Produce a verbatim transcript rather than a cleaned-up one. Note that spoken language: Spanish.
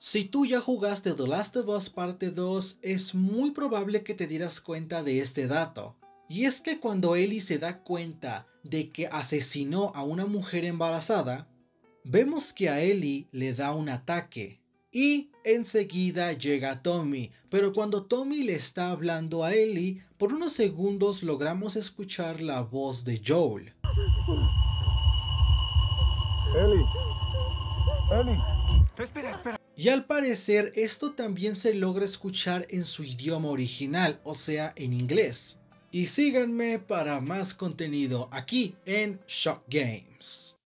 Si tú ya jugaste The Last of Us Parte dos, es muy probable que te dieras cuenta de este dato. Y es que cuando Ellie se da cuenta de que asesinó a una mujer embarazada, vemos que a Ellie le da un ataque. Y enseguida llega Tommy, pero cuando Tommy le está hablando a Ellie, por unos segundos logramos escuchar la voz de Joel. Ellie. Ellie. Espera, espera. Y al parecer esto también se logra escuchar en su idioma original, o sea, en inglés. Y síganme para más contenido aquí en Shock Games.